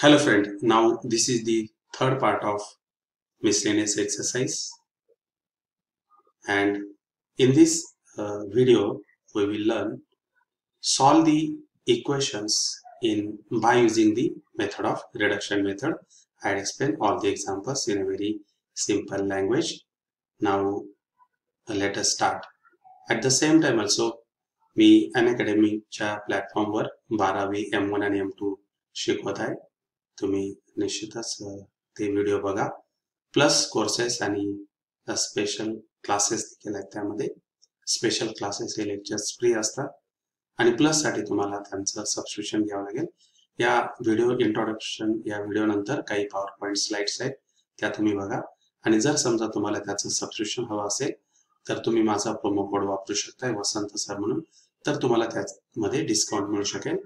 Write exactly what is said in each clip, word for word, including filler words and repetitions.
Hello friend, now this is the third part of miscellaneous exercise, and in this uh, video we will learn solve the equations in by using the method of reduction method. I'll explain all the examples in a very simple language. Now let us start. At the same time also me Unacademy च्या प्लॅटफॉर्मवर बारावी M one आणि M two शिकवत आहे. तुम्ही निश्चितच ते video बघा. प्लस कोर्सेस आणि स्पेशल क्लासेस देखील आहेत. त्यामध्ये स्पेशल क्लासेस हे लेक्चर्स फ्री असतात आणि प्लस साठी तुम्हाला त्यांचं सबस्क्रिप्शन घ्यावं लागेल. या व्हिडिओ इंट्रोडक्शन या व्हिडिओ नंतर काही पॉवर पॉइंट स्लाइड्स आहेत, त्या तुम्ही बघा. आणि जर समजा तुम्हाला त्याचं सबस्क्रिप्शन हवं असेल तर तुम्ही माझा प्रोमो कोड वापरू शकता वसंत सर म्हणून, तर तुम्हाला त्यामध्ये डिस्काउंट मिळू शकेल.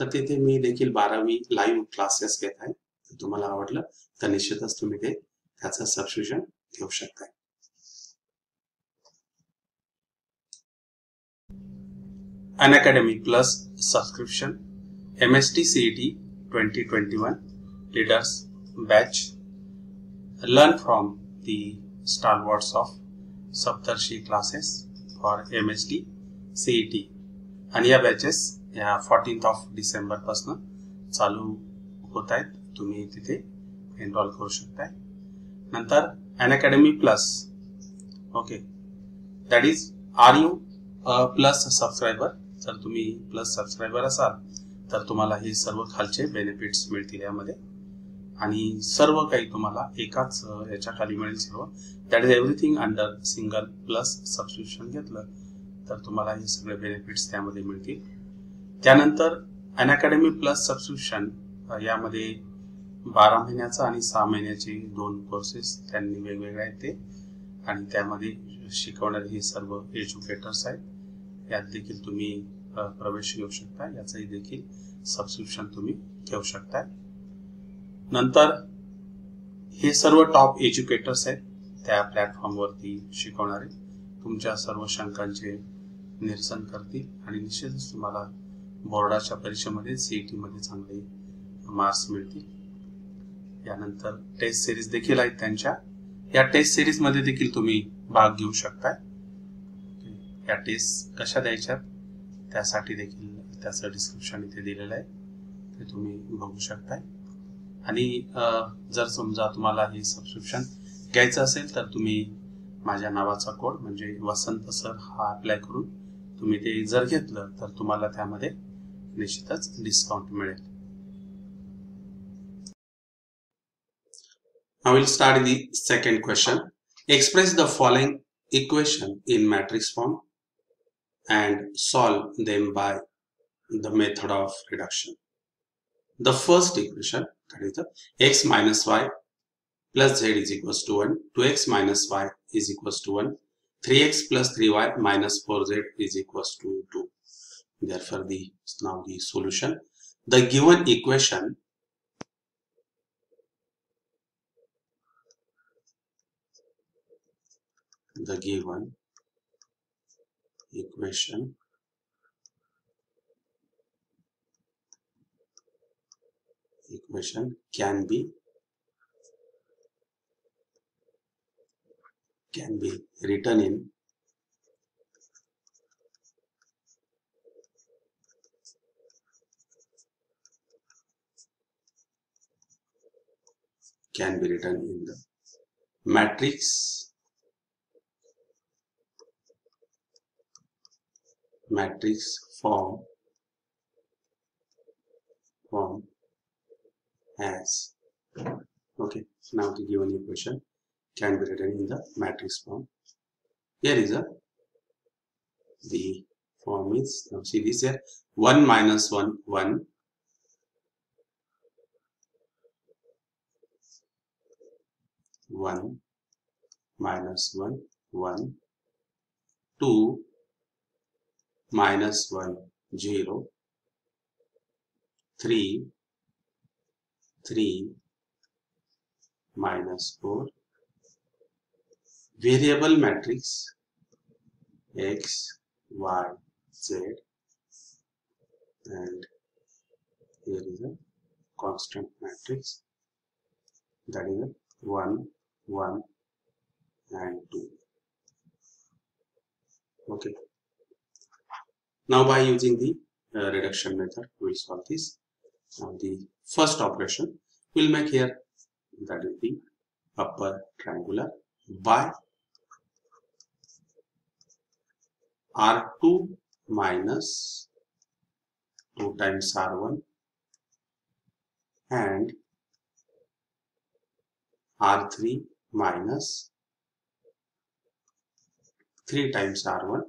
तर तिथे मी देखील बारावी लाईव्ह क्लासेस घेत आहे. तुम्हाला आवडलं तर निश्चितच तुम्ही ते त्याचं सबस्क्रिप्शन घेऊ शकता. Unacademy plus subscription MHT CET twenty twenty one leaders batch learn from the stalwarts of Saptarshi classes for MHT CET. आणि या बॅचेस या फोर्टीन्थ ऑफ डिसेंबर पासून चालू होत आहेत. तुम्ही तिथे एनरोल करू शकताय. नंतर Unacademy plus, okay, that is are you plus subscriber. जर तुम्ही प्लस सबस्क्रायबर असाल तर तुम्हाला हे सर्व खालचे बेनिफिट्स मिळतील यामध्ये, आणि सर्व काही तुम्हाला एकाच याच्या खाली मिळेल सर्व. That is everything under single plus subscription घेतलं तर तुम्हाला हे सगळे बेनिफिट्स त्यामध्ये मिळतील. त्यानंतर Unacademy प्लस सबस्क्रिप्शन यामध्ये बारा महिन्याचा आणि सहा महिन्याचे दोन कोर्सेस त्यांनी वेगवेगळे आहेत ते, आणि त्यामध्ये शिकवणारे हे सर्व एज्युकेटर्स आहेत. यात देखील तुम्ही प्रवेश घेऊ शकता. याचंही देखील सबस्क्रिप्शन तुम्ही घेऊ शकता. नंतर हे सर्व टॉप एज्युकेटर्स आहेत त्या प्लॅटफॉर्मवरती शिकवणारे, तुमच्या सर्व शंकांचे निरसन करतील आणि निश्चितच तुम्हाला बोर्डाच्या परीक्षेमध्ये सीईटीमध्ये चांगले मार्क्स मिळतील. यानंतर टेस्ट सिरीज देखील आहेत त्यांच्या. या टेस्ट सिरीजमध्ये देखील तुम्ही भाग घेऊ शकता. या टेस्ट कशा द्यायच्या त्यासाठी देखील त्याचं डिस्क्रिप्शन इथे दिलेलं आहे, ते तुम्ही बघू शकताय. आणि जर समजा तुम्हाला हे सबस्क्रिप्शन घ्यायचं असेल तर तुम्ही माझ्या नावाचा कोड म्हणजे वसंत सर हा अप्लाय करून तुम्ही ते जर घेतलं तर तुम्हाला त्यामध्ये निश्चितच डिस्काउंट मिळेल. I will start the second question. Express the following equation in matrix form and solve them by the method of reduction. The first equation, that is the x minus y plus z is equals to one, two x minus y is equals to one, three x plus three y minus four z is equals to two. Therefore, the now the solution. The given equation the given equation equation can be can be written in can be written in the matrix matrix form form as, okay, now the given equation can be written in the matrix form. Here is a the form is, now see this here, one minus one one, one minus one one, two minus one zero, three three minus four. Variable matrix x, y, z, and here is a constant matrix, that is one, one and two. Okay. Now by using the uh, reduction method, we will solve this. Now the first operation we will make here, that is the upper triangular by R two minus two times R one and R three minus three times R one.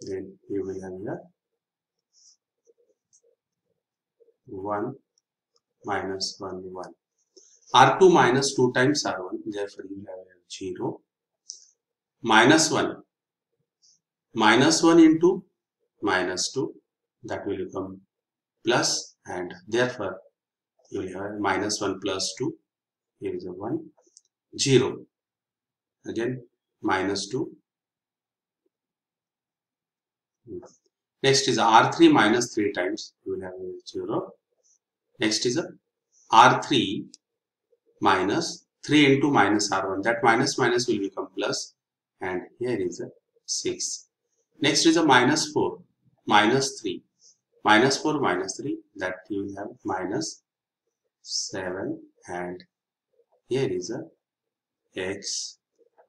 Then you will have here one minus one, one. R two minus two times R one, therefore you have here zero. Minus one. Minus one into minus two, that will become plus, and therefore you will have minus one plus two, here is a one, zero, again minus two. Next is R three minus three times, you will have a zero. Next is a R three minus three into minus R one, that minus minus will become plus, and here is a six. Next is a minus four, minus three, minus four, minus three, that you will have minus seven, and here is a x,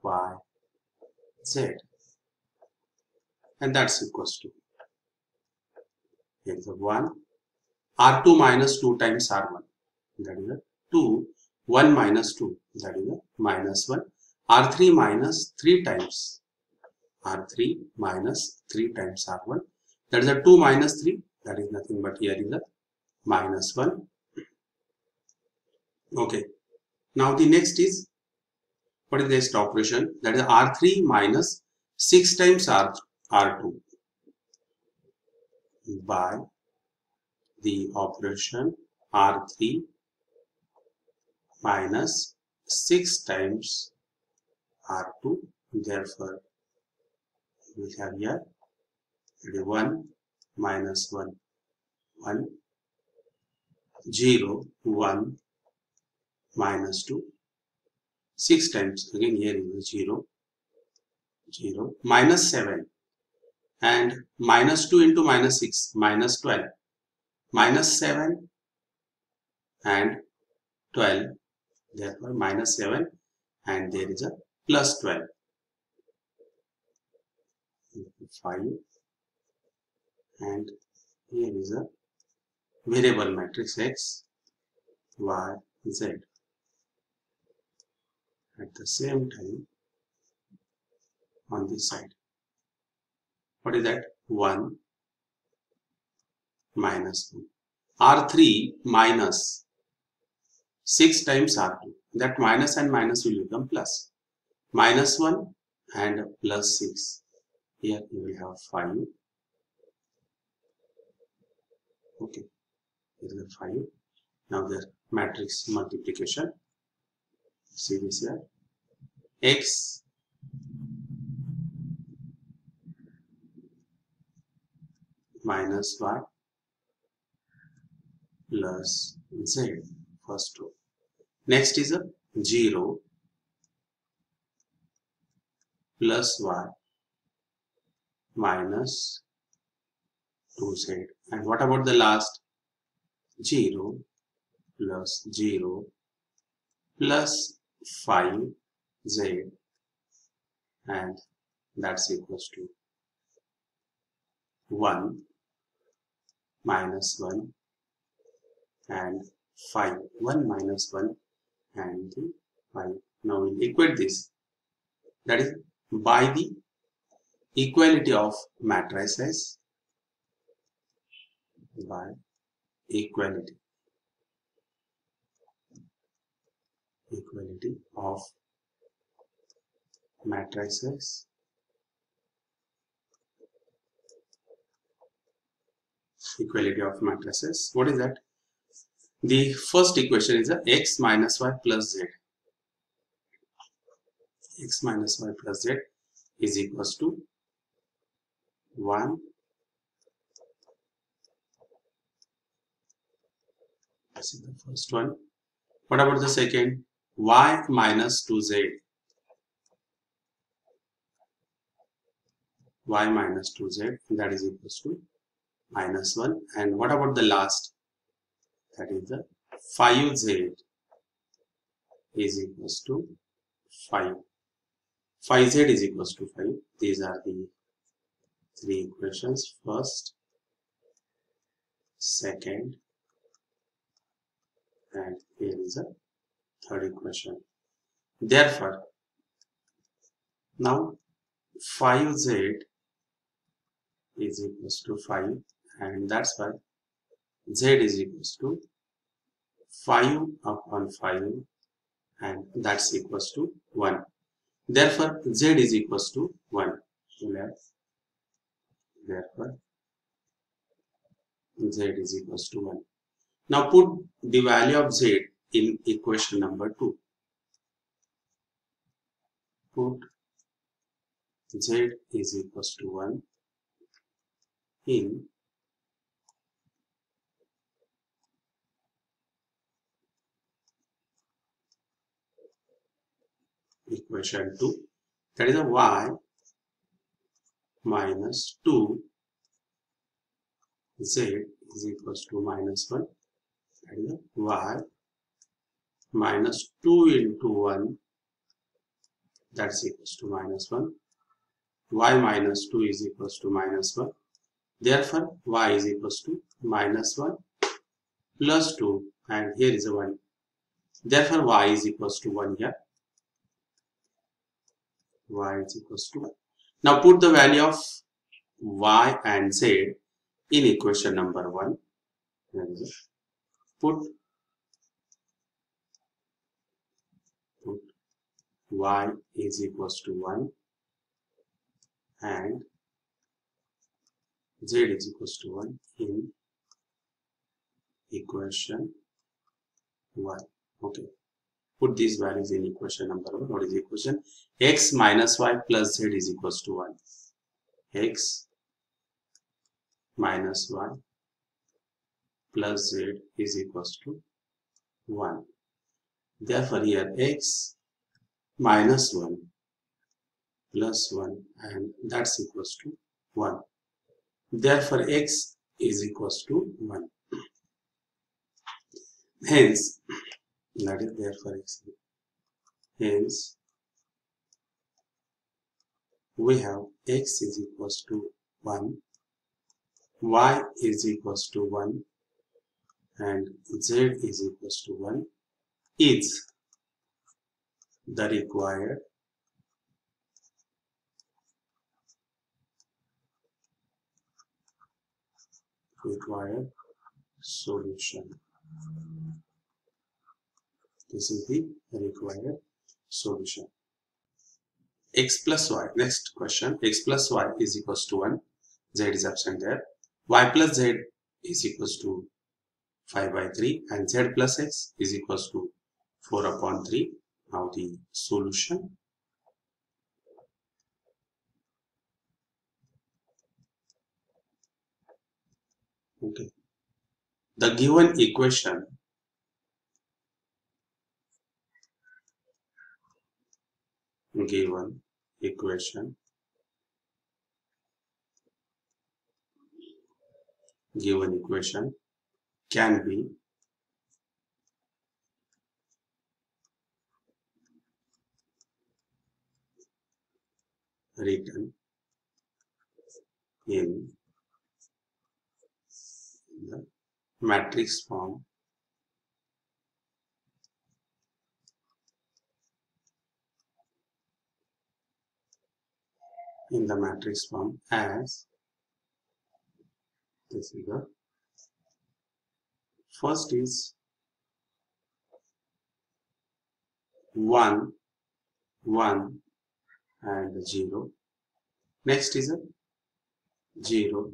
y, z, and that's equals to, here is a one, R two minus two times R one, that is a two, one minus two, that is a minus one, R three minus three times R three minus three times R one, that is a two minus three, that is nothing but here is a minus one. Okay, now the next is, what is the next operation? That is R three minus six times R two by the operation R three minus six times R two, therefore we have here one minus one, one, zero, one, minus two, six times, again here is zero, zero, minus seven, and minus two into minus six, minus twelve, minus seven and twelve, therefore minus seven, and there is a plus twelve. five, and here is a variable matrix x, y, z. At the same time, on this side, what is that? one minus two. R three minus six times R two. That minus and minus will become plus. Minus one and plus six. Here you will have five. Okay, here is the five. Now the matrix multiplication. See this here. X minus Y plus Z. First row. Next is a zero plus Y minus two z, and what about the last? zero plus zero plus five z, and that's equals to one minus one and five, one minus one and the five. Now we'll equate this, that is by the equality of matrices, by equality equality of matrices, equality of matrices. What is that? The first equation is a x minus y plus z, x minus y plus z is equals to one This is the first one. What about the second? Y minus two z. Y minus two z, that is equals to minus one. And what about the last? That is the five z is equals to five. five z is equals to five. These are the three equations. First, second, and here is the third equation. Therefore, now five z is equals to five, and that's why z is equals to five upon five, and that's equals to one. Therefore, z is equals to one. Therefore, z is equals to one. Now put the value of z in equation number two. Put z is equals to one in equation two. That is a y minus two z is equals to minus one. That is y minus two into one, that's equals to minus one. Y minus two is equals to minus one. Therefore, y is equals to minus one plus two, and here is a one. Therefore, y is equals to one here. Y is equals to one. Now put the value of y and z in equation number one. Put, put y is equals to one and z is equals to one in equation one. Okay. Put these values in equation number one. What is the equation? X minus y plus z is equals to one. X minus y plus z is equals to one. Therefore, here x minus one plus one, and that's equals to one. Therefore, x is equals to one. Hence, that is therefore x. Hence, we have x is equals to one, y is equals to one, and z is equals to one is the required required solution. This is the required solution. X plus y, next question. X plus y is equals to one, z is absent there. Y plus z is equals to five by three, and z plus x is equals to four upon three. Now the solution. Okay. The given equation given equation given equation can be written in the matrix form in the matrix form as this is the first is one, one and zero. Next is a zero,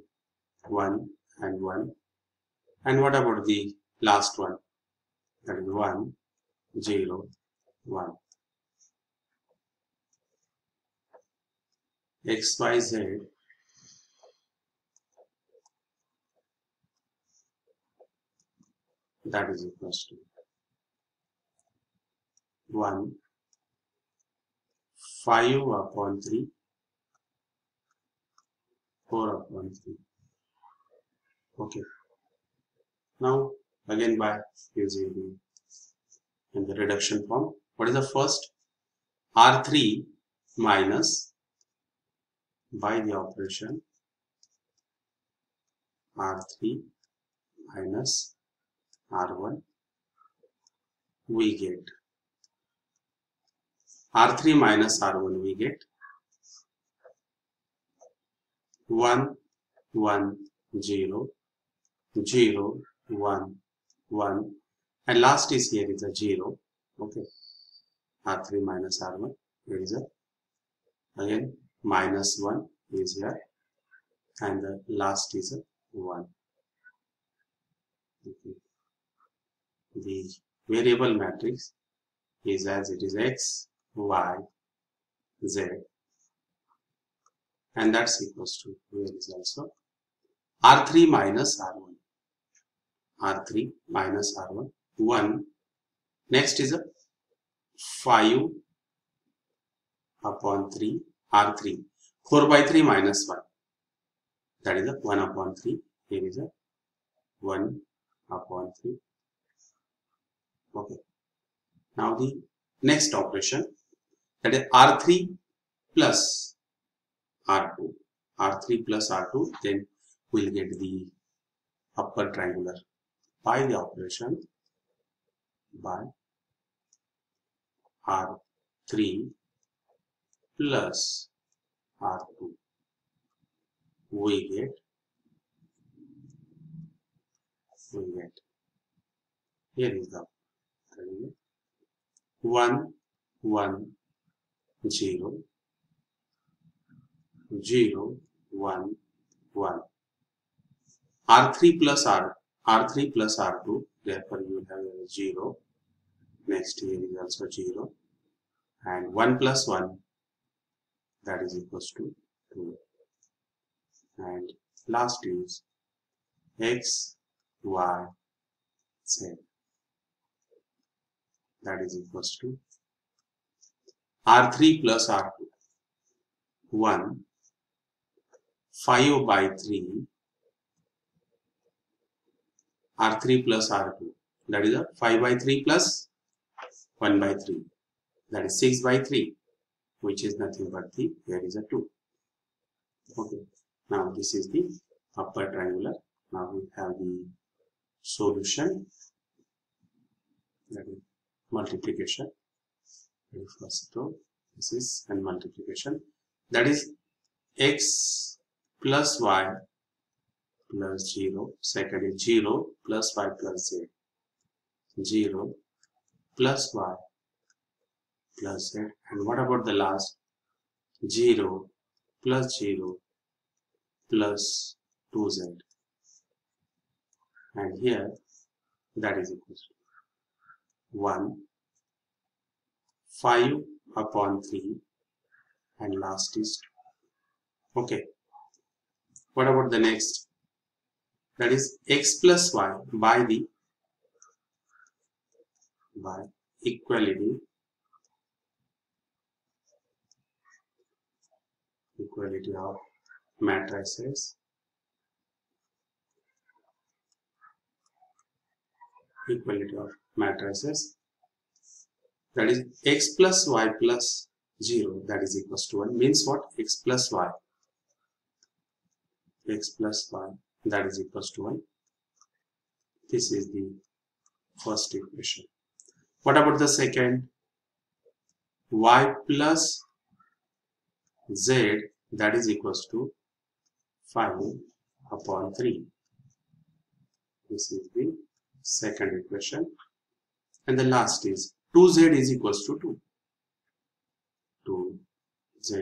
one and one. And what about the last one? That is one, zero, one. X, Y, Z that is equals to one five upon three, four upon three. Okay. Now again by using the in the reduction form, what is the first R three minus by the operation R three minus R one, we get R three minus R one, we get one, one, zero, zero, one, one, and last is here is a zero. Okay, R three minus R one, there is a again minus one is here, and the last is a one. Okay. The variable matrix is as it is X, Y, Z, and that's equals to where is also R three minus R one, R three minus R one, one. Next is a five upon three, R three, four by three minus one, that is a one upon three, here is a one upon three. Okay. Now the next operation, that is R three plus R two, R three plus R two, then we'll get the upper triangular by the operation by R three plus R two. We get, we get, here is the triangle one, one, zero, zero, one, one. R three plus R, R three plus R two, therefore you have a zero. Next here is also zero. And one plus one, that is equals to two. And last is X, Y, Z. That is equals to R three plus R two. one, five by three, R three plus R two, that is a five by three plus one by three, that is six by three, which is nothing but the, here is a two. Okay, now this is the upper triangular. Now we have the solution, that is multiplication, first row, this is and multiplication, that is X plus Y plus zero, second is zero plus Y plus Z, zero plus Y plus Z, and what about the last, zero plus zero plus two Z, and here that is equal to one, five upon three, and last is two. Okay, what about the next? That is X plus Y by the by equality equality of matrices, equality of matrices, that is X plus Y plus zero, that is equals to one, means what? X plus Y, X plus Y, that is equals to one. This is the first equation. What about the second? Y plus Z, that is equals to five upon three. This is the second equation. And the last is two Z is equals to two. two Z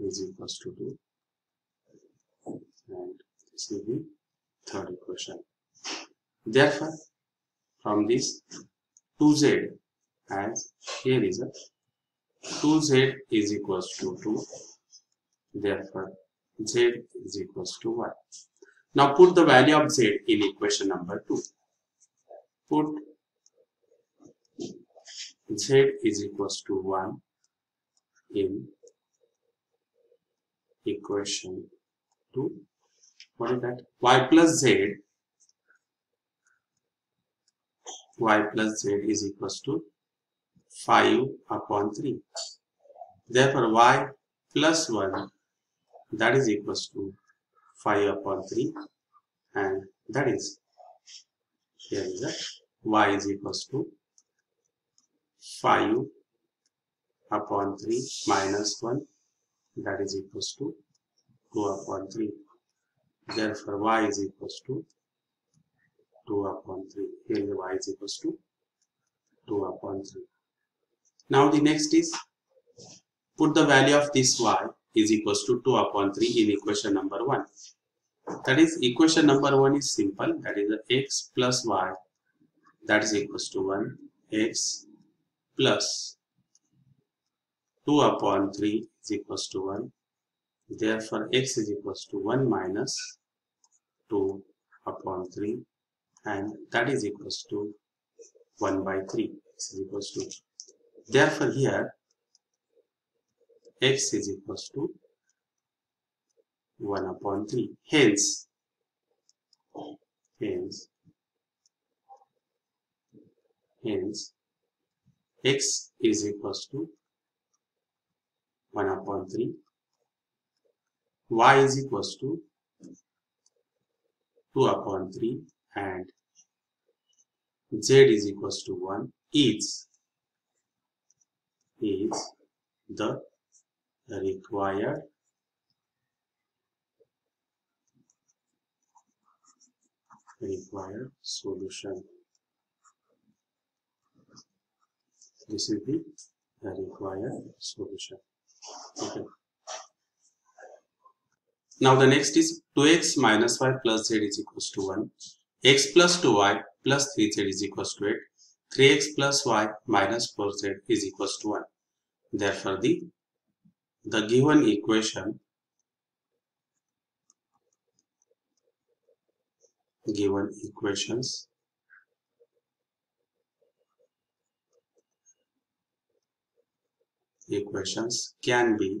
is equals to two. And this is the third equation. Therefore, from this two Z, as here is a two Z is equals to two. Therefore, Z is equals to one. Now put the value of Z in equation number two. put z is equals to one in equation two. What is that? Y plus z, y plus z is equals to five upon three. Therefore, y plus one, that is equals to five upon three, and that is, here is that y is equals to five upon three minus one, that is equals to two upon three. Therefore, y is equals to two upon three. Here the y is equals to two upon three. Now the next is, put the value of this y is equals to two upon three in equation number one. That is, equation number one is simple. That is, x plus y, that is equals to one. X plus two upon three is equals to one. Therefore, x is equals to one minus two upon three, and that is equals to one by three. X is equals to, therefore here x is equals to one upon three. Hence, hence, hence, x is equals to one upon three. Y is equals to two upon three, and z is equals to one. Each is the required required solution. This will be the required solution. Okay. Now the next is two x minus y plus z is equals to one. X plus two y plus three z is equals to eight. three x plus y minus four z is equals to one. Therefore, the, the given equation, given equations equations can be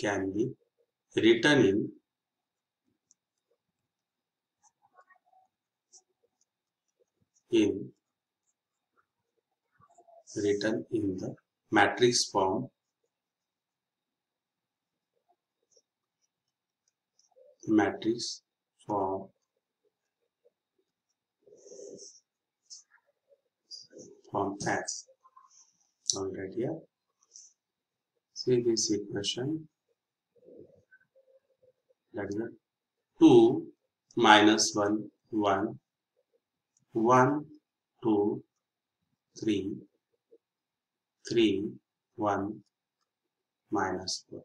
can be written in in written in the matrix form matrix form form as all right here. See this equation. That is two minus one, one, one, two, three, three, one, minus four.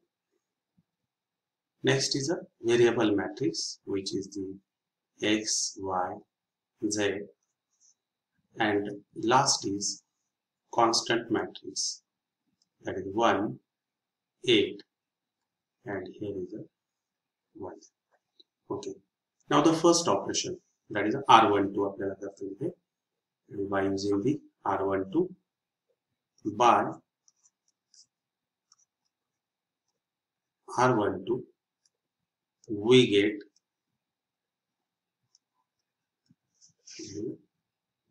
Next is a variable matrix, which is the x, y, z, and last is constant matrix, that is one, eight, and here is a one. Okay. Now the first operation, that is R one two apply, and by using the R one two by R one two we get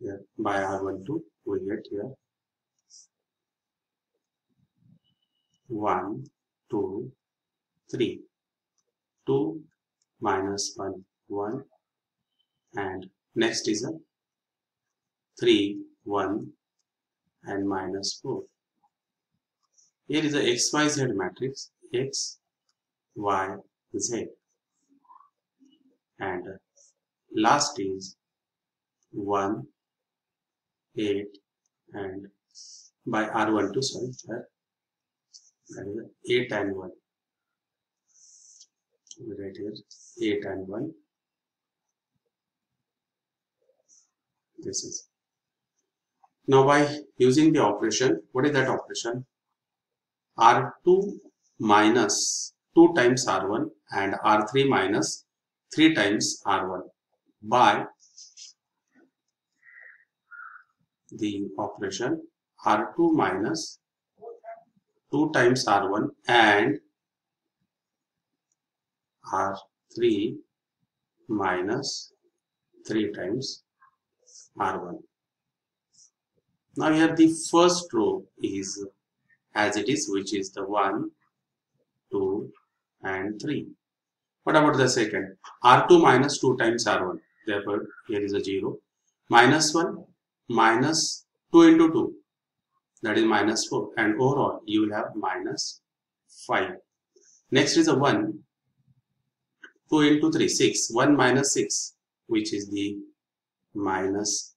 here, by R one two we get here one, two, three. two minus one, one, and next is a three, one, and minus four. Here is a xyz matrix, x, y, z, and last is one, eight, and by R one two, sorry, that is eight and one. We write here eight and one. This is. Now by using the operation, what is that operation? R two minus two times R one and R three minus three times R one. by the operation R two minus two times R one and R three minus three times R one. Now here the first row is as it is, which is the one, two and three. What about the second? R two minus two times R one. Therefore, here is a zero. Minus one, minus two into two. That is minus four. And overall, you will have minus five. Next is a one. two into three, six. one minus six, which is the minus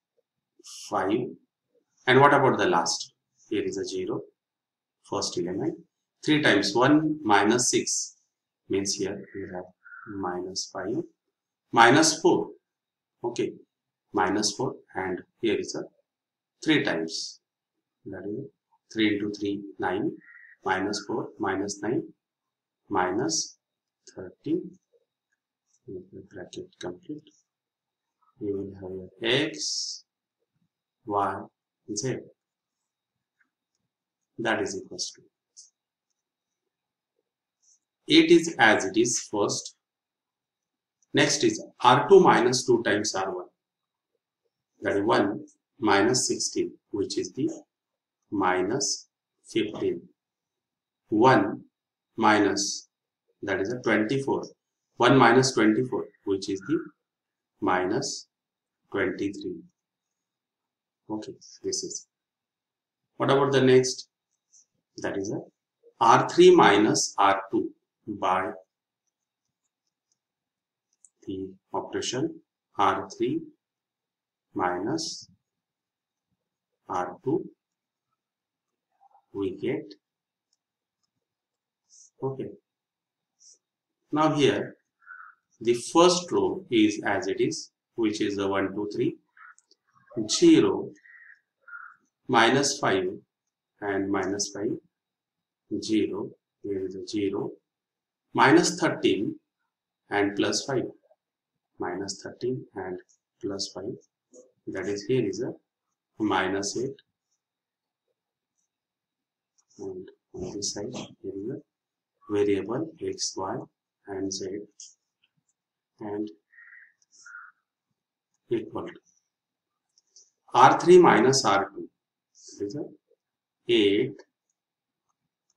five. And what about the last? Here is a zero. First element. three times one minus six means here we have minus five, minus four, okay, minus four, and here is a three times, that is three into three, nine, minus four, minus nine, minus thirteen, bracket complete. You will have x, y, z, that is equal to it is as it is first. Next is R two minus two times R one. That is one minus sixteen, which is the minus fifteen. one minus, that is a twenty-four. one minus twenty-four, which is the minus twenty-three. Okay, this is. What about the next? That is a R three minus R two. By the operation R three minus R two we get, okay. Now here the first row is as it is, which is the one, two, three, zero, minus five and minus five, zero, here is a zero, minus thirteen and plus five, minus thirteen and plus five, that is here is a minus eight, and on this side here is a variable x, y and z, and equal to R three minus R two, it is a eight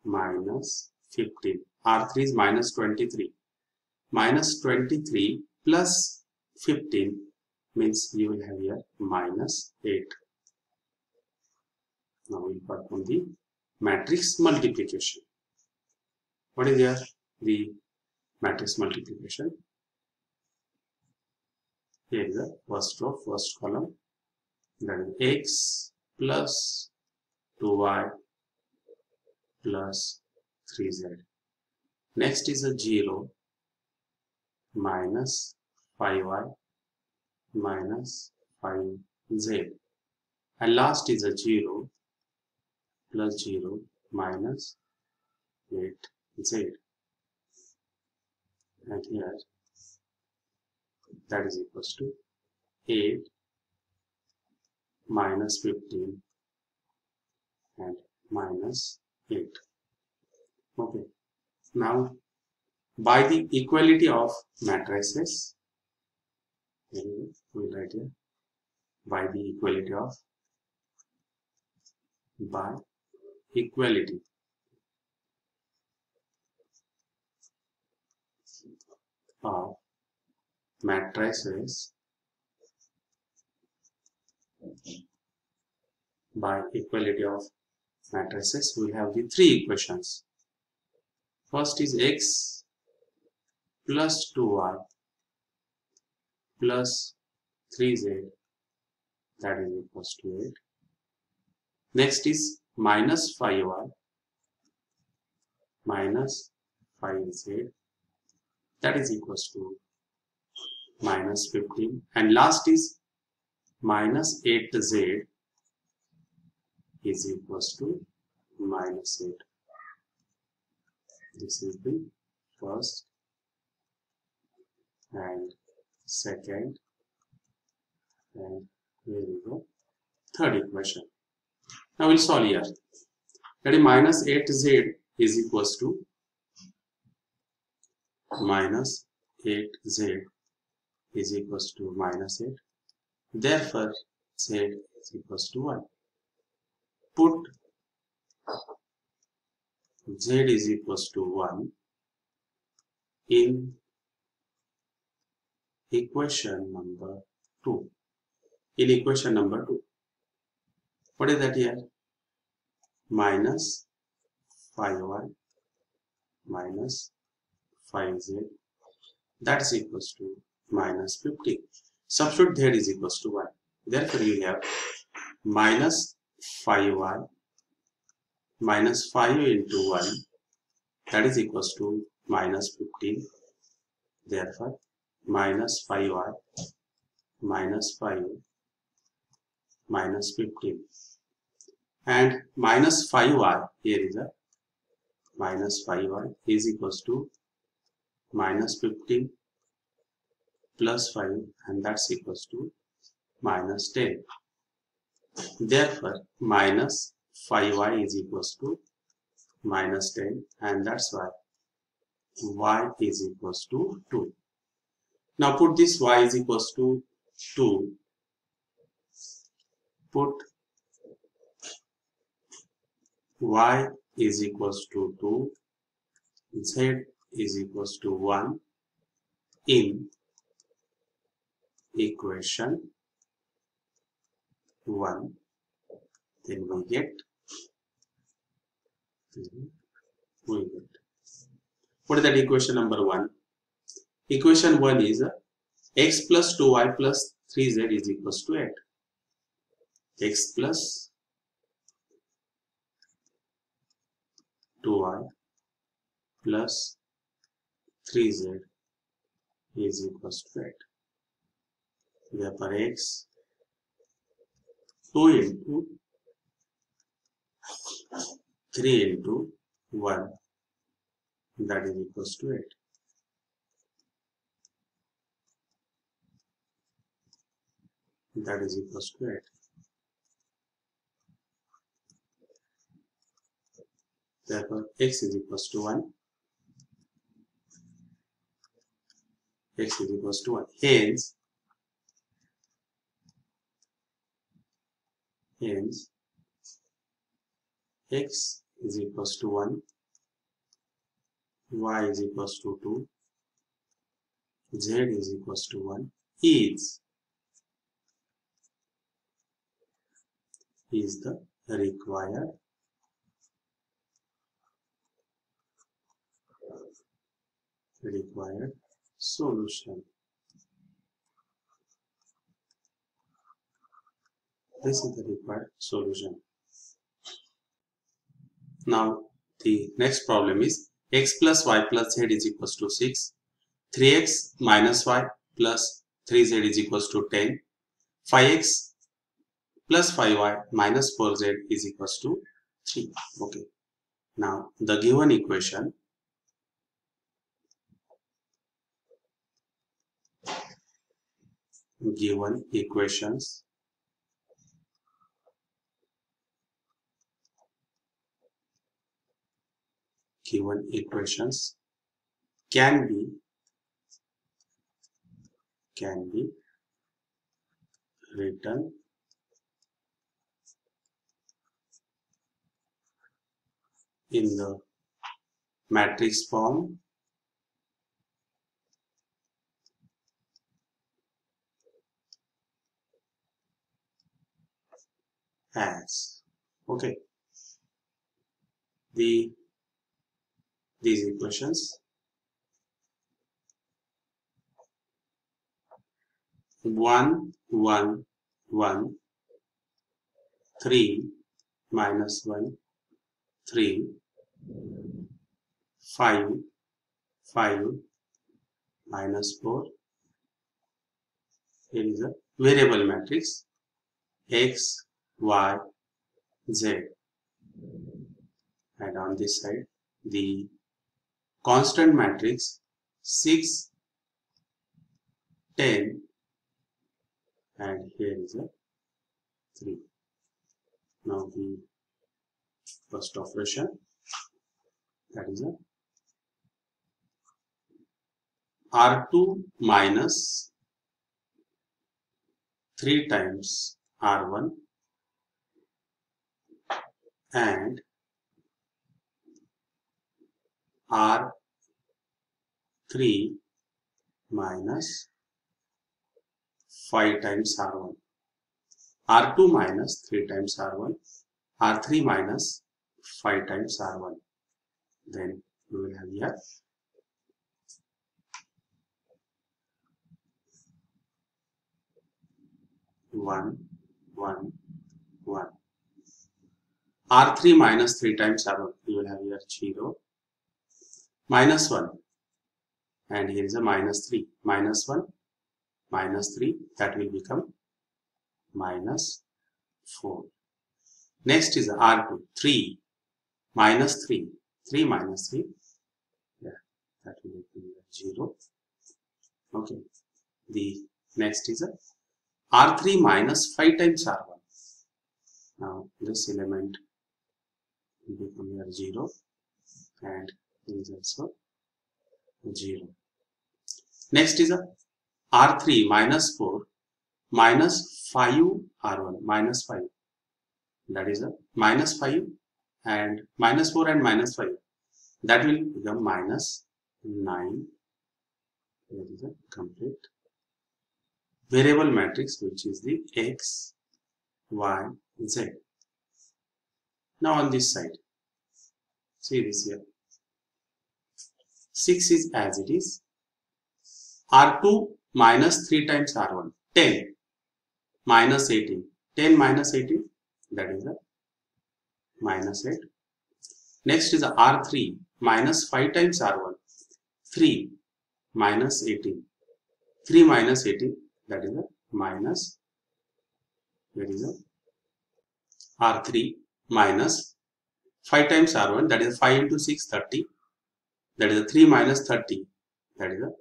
minus fifteen. R three is minus twenty-three. Minus twenty-three plus fifteen means you will have here minus eight. Now we perform the matrix multiplication. What is here? The matrix multiplication. Here is the first row, first column. Then x plus two y plus three z. Next is a zero minus five y minus five z, and last is a zero plus zero minus eight z, and here that is equals to eight minus fifteen and minus eight. Okay. Now, by the equality of matrices, we will write here by the equality of by equality of matrices by equality of matrices, we have the three equations. First is x plus two y plus three z, that is equals to eight. Next is minus five y minus five z, that is equals to minus fifteen. And last is minus eight z is equals to minus eight. This is the first and second And here we go, third equation. Now we'll solve here. That is minus eight z is equals to minus eight z is equals to minus eight. Therefore, z is equals to one. Put z is equals to one in equation number two. In equation number two. What is that here? Minus five y minus five z, that is equals to minus fifty. Substitute there is equals to one. Therefore, you have minus five y minus five into one, that is equals to minus fifteen. Therefore, minus five y minus five minus fifteen, and minus five y here is a minus five y is equals to minus fifteen plus five, and that's equals to minus ten. Therefore, minus five y is equals to minus ten, and that's why y is equals to two. Now put this y is equals to two. Put y is equals to two, z is equals to one in equation one. Then we get, we get. What is that equation number one? Equation one is x plus two y plus three z is equals to eight. X plus two y plus three z is equals to eight. Therefore, x two into three into one, that is equals to eight. That is equals to eight. Therefore, x is equals to one. X is equals to one. Hence, hence, x is equals to one, y is equals to two, z is equals to one, is, is the required required solution. This is the required solution. Now the next problem is x plus y plus z is equals to six, three x minus y plus three z is equals to ten, five x plus five y minus four z is equals to three. Okay. Now the given equation, given equations given equations can be can be written in the matrix form as, okay, the these equations one one one three minus one three five five minus four. Here is a variable matrix x y z, and on this side the constant matrix six ten and here is a three. Now the first operation, that is a R two minus three times R one and R three minus five times R one. R two minus three times R one, R three minus five times R one. Then we will have here one, one, one. R three minus three times R one, we will have here zero, minus one, and here is a minus three, minus one, minus three, that will become minus four. Next is R two, three, minus three, three minus three, yeah, that will be zero. Okay, the next is a R three minus five times R one. Now this element will become here zero, and here is also zero. Next is a R three minus four minus five R one, minus five, that is a minus five and minus four and minus five, that will become minus nine. That is a complete variable matrix, which is the X, Y, Z. Now on this side, see this here, six is as it is, R two minus three times R one, ten, minus eighteen, ten minus eighteen, that is the minus eight. Next is the R three minus five times R one, three minus eighteen, three minus eighteen, that is a minus, where is a R three minus five times R one, that is five into six, thirty, that is a three minus thirty, that is a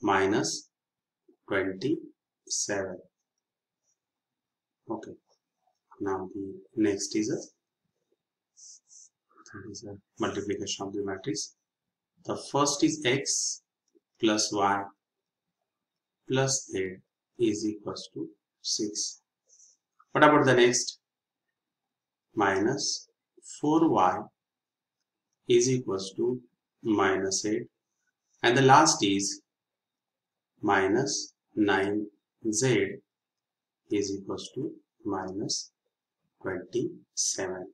minus twenty-seven. Okay, now the next is a, that is a multiplication of the matrix. The first is X plus Y plus Z is equals to six. What about the next? Minus four y is equals to minus eight, and the last is minus nine z is equals to minus twenty-seven.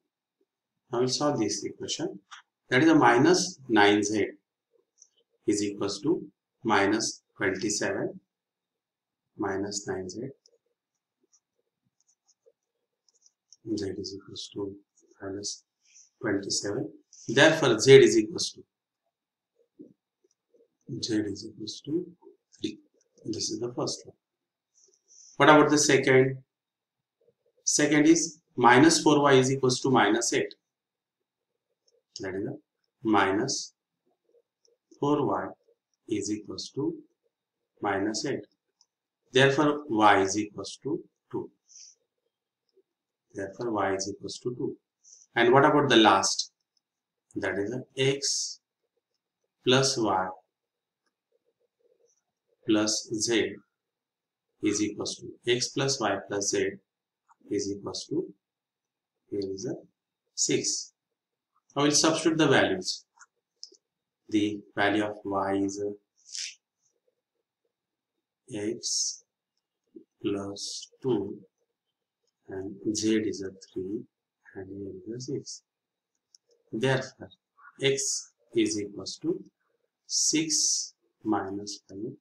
Now we'll solve this equation, that is a minus nine z is equals to minus twenty-seven, minus nine z. Z is equals to minus twenty-seven. Therefore, Z is equals to Z is equals to three. This is the first one. What about the second? Second is minus four y is equals to minus eight. That is the minus four y is equals to minus eight. Therefore, y is equals to two. Therefore, y is equals to two. And what about the last? That is X plus Y plus Z is equals to X plus Y plus Z is equals to, here is a six. I will substitute the values. The value of Y is X plus two, and Z is a three, and here is a six. Therefore, X is equals to six minus five.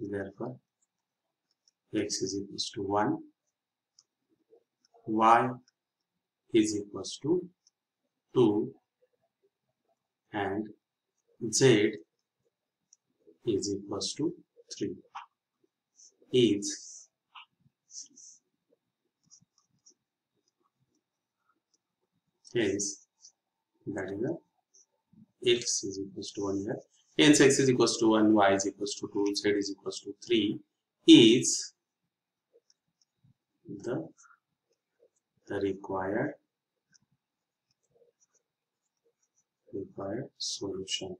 Therefore, X is equals to one. Y is equals to two, and Z is equals to three. Is Hence, that is the X is equals to one here. Hence, X is equals to one, Y is equals to two, Z is equals to three. Is the, the required required solution.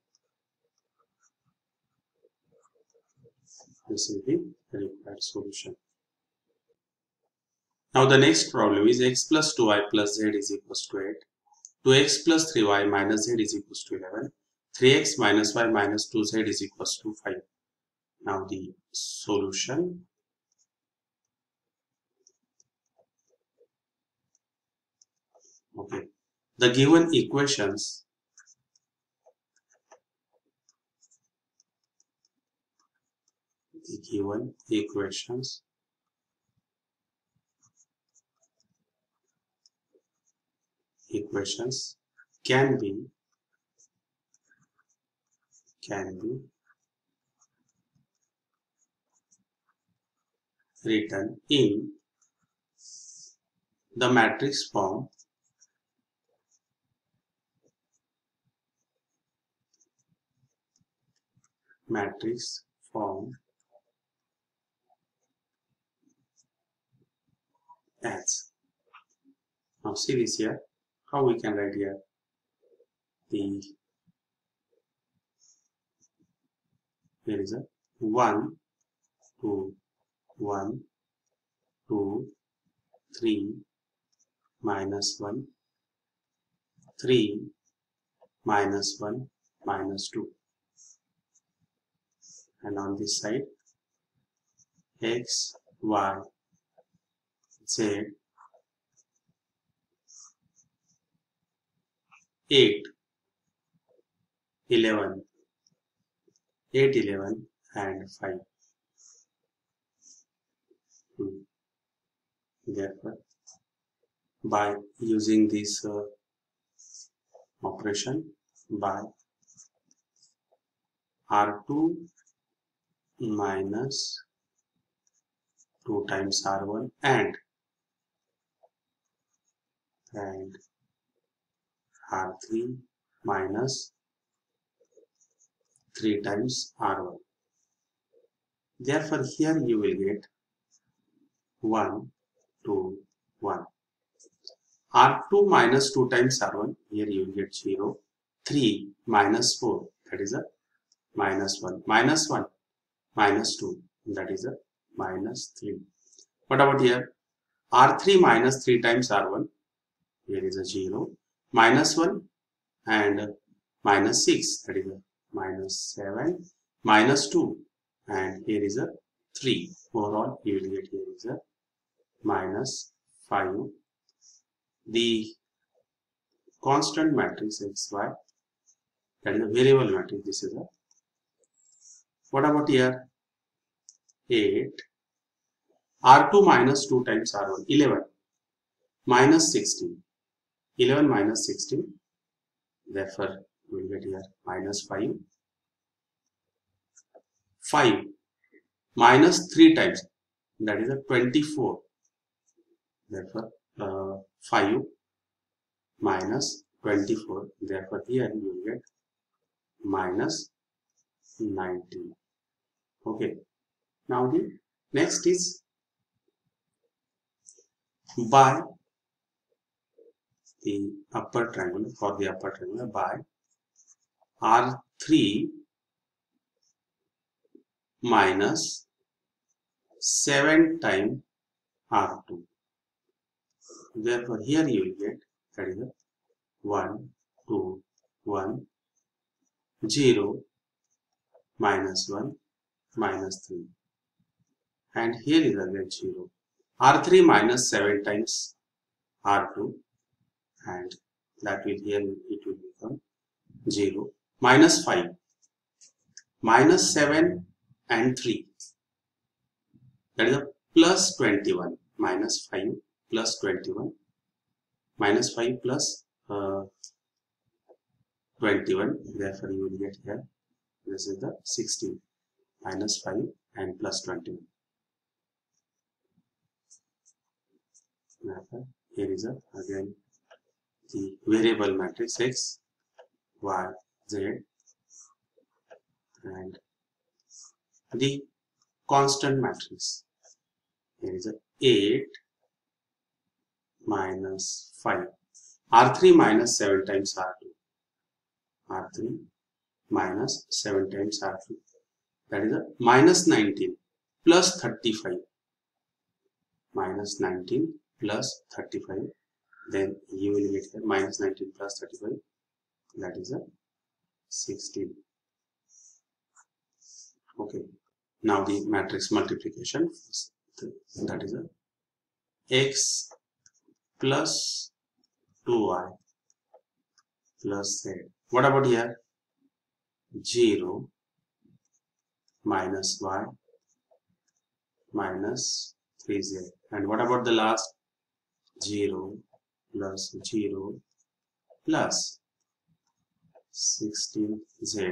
This is the required solution. Now the next problem is x plus two y plus z is equals to eight, two x plus three y minus z is equals to eleven, three x minus y minus two z is equals to five. Now the solution. Okay, the given equations the given equations equations can be can be written in the matrix form matrix form as. Now see this here, how we can write here the here is a one, two, one, two, three, minus one, three, minus one, minus two. And on this side, x, y, z, eight, eleven, eight, eleven, and five. Hmm. Therefore, by using this uh, operation, by R two minus two times R one and and R three minus three times R one. Therefore, here you will get one, two, one. R two minus two times R one, here you will get zero. three minus four, that is a minus one. Minus one, minus two, that is a minus three. What about here? R three minus three times R one, here is a zero. Minus one and minus six, that is a minus seven. Minus two, and here is a three. Overall, you will get here is a minus five. The constant matrix xy, that is a variable matrix. This is a what about here? eight. R two minus two times R one, eleven. Minus sixteen. eleven minus sixteen. Therefore, we will get here minus five. five minus three times, that is a twenty-four. Therefore, uh, five minus twenty-four. Therefore, here you will get minus nineteen. Okay. Now the next is by the upper triangle, for the upper triangle by R three minus seven times R two. Therefore, here you will get that is one, two, one, zero, minus one, minus three. And here is again zero. R three minus seven times R two, and that will here it will become zero. Minus five, minus seven and three, that is a plus twenty-one. Minus five plus twenty-one, minus five plus uh, twenty-one. Therefore, you will get here this is the sixteen. Minus five and plus twenty-one. Therefore, here is a again the variable matrix x, y, z, and the constant matrix. Here is a eight minus five. R three minus seven times R two. R three minus seven times R two. That is a minus nineteen plus thirty-five. Minus nineteen plus thirty-five. Then you will get here minus nineteen plus thirty-five. That is a sixteen. Okay. Now the matrix multiplication. That is a x plus two y plus z. What about here? zero minus y minus three z. And what about the last? zero plus zero plus sixteen z.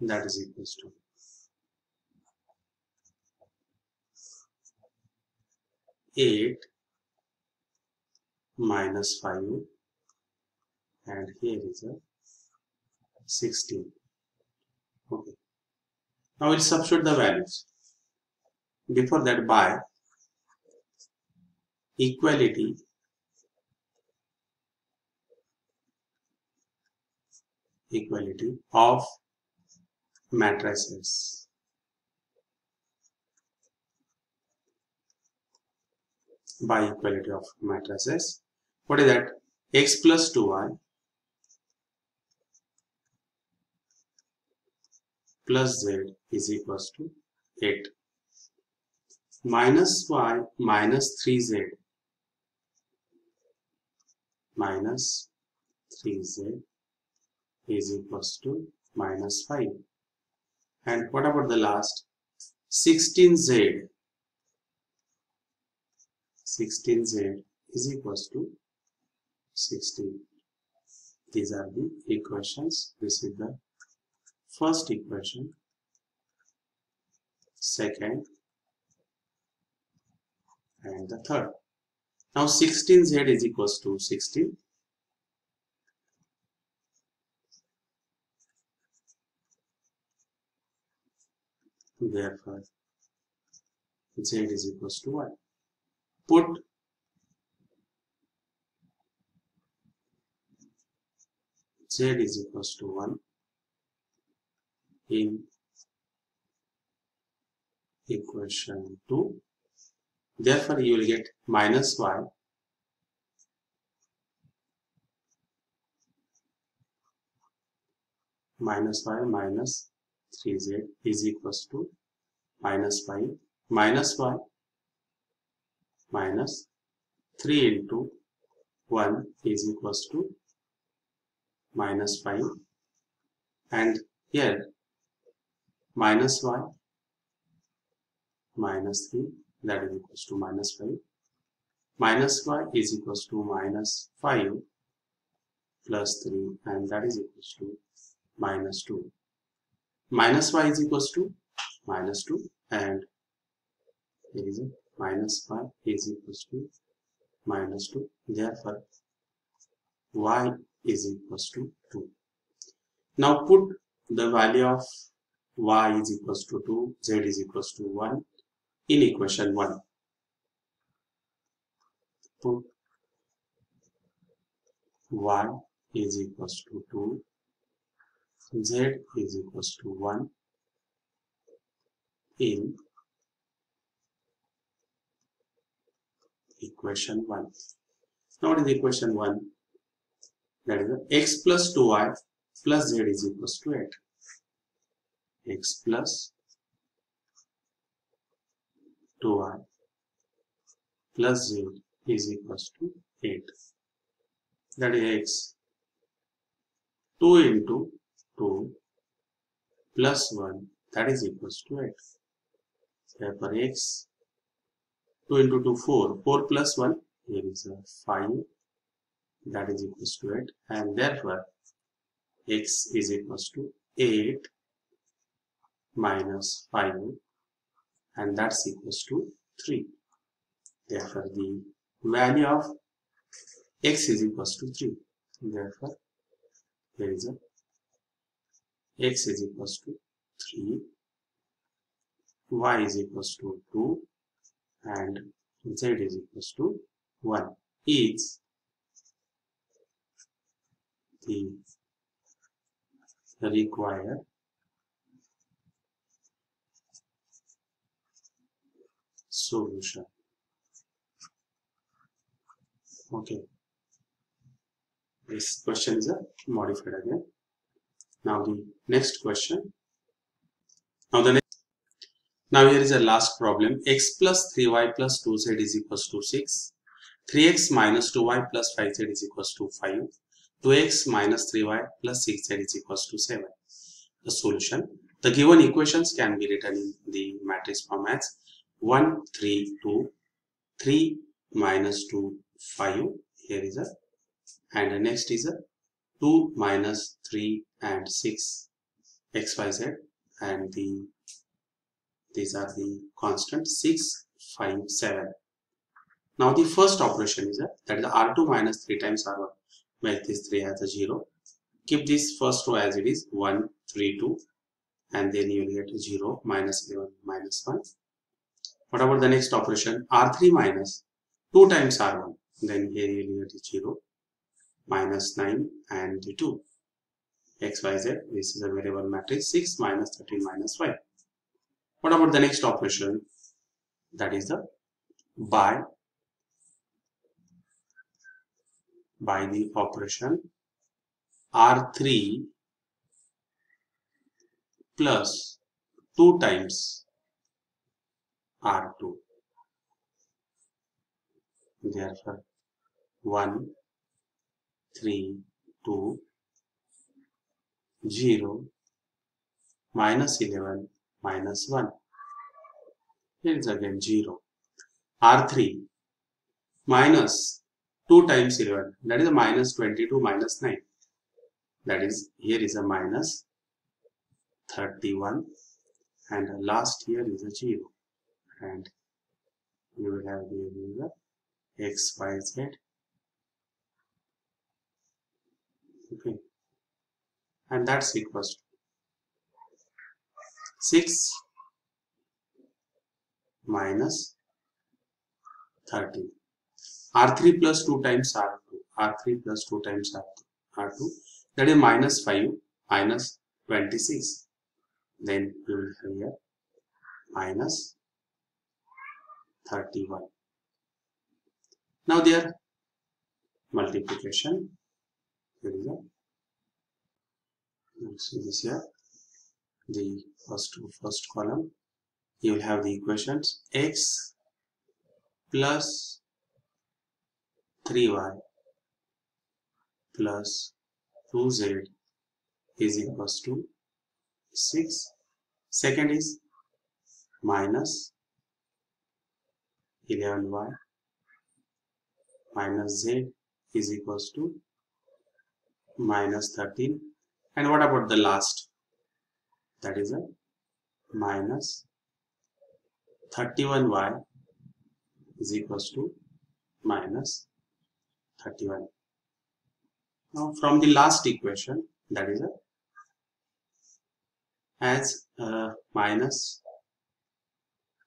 That is equals to eight minus five, and here is a sixteen. Okay. Now we'll substitute the values. Before that, by equality equality of matrices. By equality of matrices. What is that? X plus two y plus z is equals to eight. Minus y minus three z. Minus three z is equals to minus five. And what about the last? sixteen z. sixteen z is equals to sixteen. These are the equations. This is the first equation, second, and the third. Now sixteen z is equals to sixteen. Therefore, z is equals to one. Put z is equals to one in equation two. Therefore, you will get minus y minus y minus three z is equals to minus five minus y minus three into one is equals to minus five, and here minus y minus three, that is equals to minus five. Minus y is equals to minus five plus three, and that is equals to minus two. Minus y is equals to minus two, and here is a minus y is equals to minus two. Therefore, y is equals to two. Now put the value of y is equals to two, z is equals to one in equation one. Put y is equals to two, z is equals to one in equation one. Now what is equation one? That is x plus two y plus z is equals to eight. X plus two y plus z is equals to eight. That is x two into two plus one, that is equals to eight. Therefore, x two into two, four. four plus one, here is a five. That is equals to eight, and therefore x is equals to eight minus five, and that's equals to three. Therefore, the value of x is equals to three. Therefore, there is a x is equals to three, y is equals to two, and inside is equals to one is the required solution. Okay, this question is modified again. Now the next question. Now the next. Now here is a last problem. X plus three y plus two z is equals to six. three x minus two y plus five z is equals to five. two x minus three y plus six z is equals to seven. The solution. The given equations can be written in the matrix formats. one, three, two, three minus two, five. Here is a, and the next is a two minus three and six, x, y, z, and the these are the constant six, five, seven. Now the first operation is a, that is r two minus three times r one. Make this three as a zero. Keep this first row as it is one, three, two, and then you will get zero, minus eleven, minus one. What about the next operation? r three minus two times r one. Then here you will get zero, minus nine and the two. X, Y, Z. This is a variable matrix. six, minus thirteen, minus five. What about the next operation? That is the by. By the operation r three plus two times r two. Therefore, one, three, two, zero, minus eleven, minus one. Here is again zero. r three minus two times eleven, that is a minus twenty-two, minus nine. That is, here is a minus thirty-one, and last here is a zero. And you will have the x, y, z. Okay. And that's equals to six minus thirteen. r three plus two times r two. r three plus two times r two. That is minus five, minus twenty-six. Then you will have here minus thirty-one. Now their multiplication. Here is a, let's see this here. The first first column. You will have the equations x plus three y plus two z is equals to six. Second is minus eleven y minus z is equals to minus thirteen. And what about the last? That is a minus thirty-one y is equals to minus thirty-one. Now from the last equation, that is a as uh, minus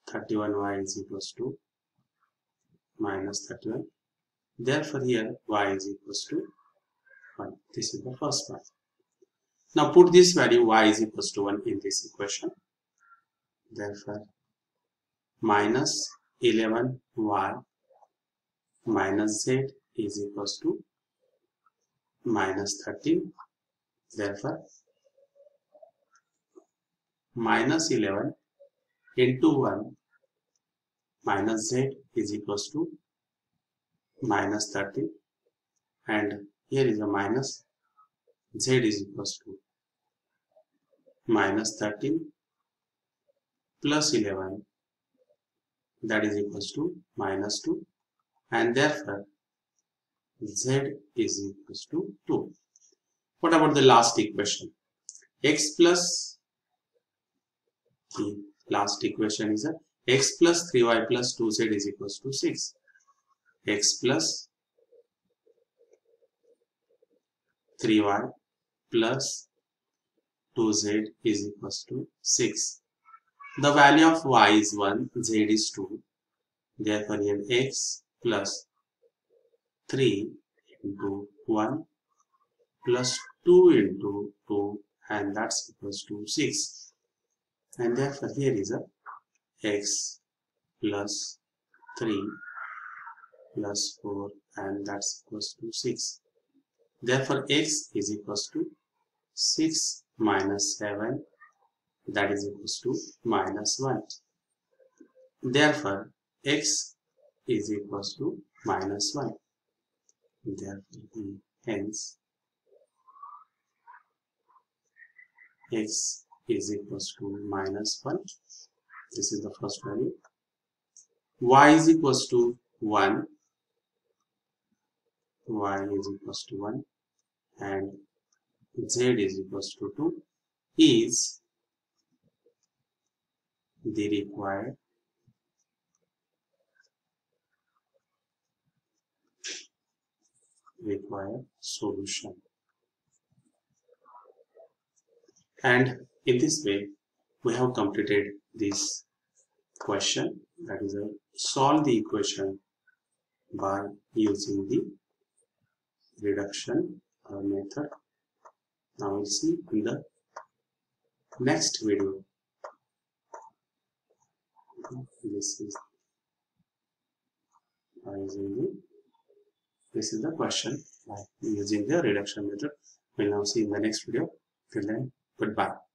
thirty-one y is equals to minus thirty-one. Therefore here y is equals to one. This is the first part. Now put this value y is equals to one in this equation. Therefore minus eleven y minus z is equals to minus thirteen. Therefore, minus eleven into one minus z is equals to minus thirteen. And here is a minus z is equals to minus thirteen plus eleven. That is equals to minus two. And therefore, z is equals to two. What about the last equation? X plus, the last equation is a x plus three y plus two z is equals to six. X plus three y plus two z is equals to six. The value of y is one, z is two. Japanese x plus three into one plus two into two, and that's equals to six. And therefore here is a x plus three plus four, and that's equals to six. Therefore x is equals to six minus seven, that is equals to minus one. Therefore x is equals to minus one. Therefore hence x is equals to minus one. This is the first value. Y is equals to one. Y is equals to one, and z is equals to two is the required required solution. And in this way we have completed this question, that is a solve the equation by using the reduction uh, method. Now we'll see in the next video. This is by using the this is the question by using the reduction method. We'll now see in the next video. Till then, goodbye.